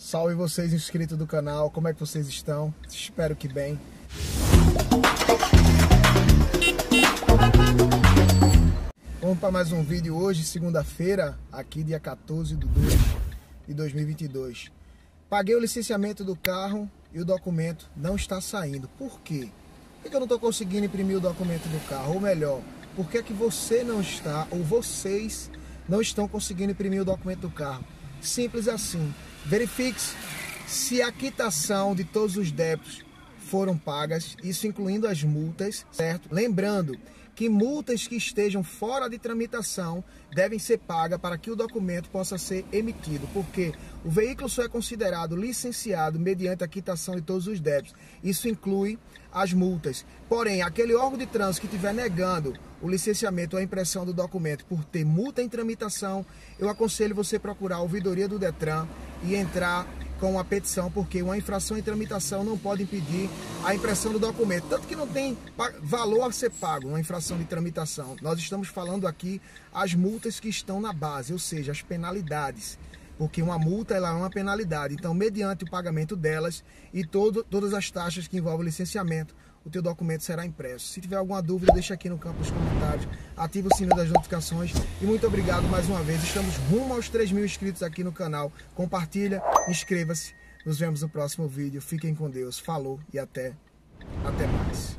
Salve vocês inscritos do canal, como é que vocês estão? Espero que bem. Vamos para mais um vídeo hoje, segunda-feira, aqui dia 14/12/2022. Paguei o licenciamento do carro e o documento não está saindo. Por quê? Por que eu não estou conseguindo imprimir o documento do carro? Ou melhor, por que é que você não está, ou vocês não estão conseguindo imprimir o documento do carro? Simples assim. Verifique se a quitação de todos os débitos foram pagas, isso incluindo as multas, certo? Lembrando que multas que estejam fora de tramitação devem ser pagas para que o documento possa ser emitido, porque o veículo só é considerado licenciado mediante a quitação de todos os débitos. Isso inclui as multas. Porém, aquele órgão de trânsito que estiver negando o licenciamento ou a impressão do documento por ter multa em tramitação, eu aconselho você procurar a ouvidoria do Detran e entrar com a petição, porque uma infração em tramitação não pode impedir a impressão do documento, tanto que não tem valor a ser pago uma infração de tramitação. Nós estamos falando aqui as multas que estão na base, ou seja, as penalidades, porque uma multa ela é uma penalidade, então mediante o pagamento delas e todas as taxas que envolvem o licenciamento, o teu documento será impresso. Se tiver alguma dúvida, deixa aqui no campo dos comentários, ativa o sininho das notificações e muito obrigado mais uma vez. Estamos rumo aos 3.000 inscritos aqui no canal. Compartilha, inscreva-se. Nos vemos no próximo vídeo. Fiquem com Deus. Falou e até mais.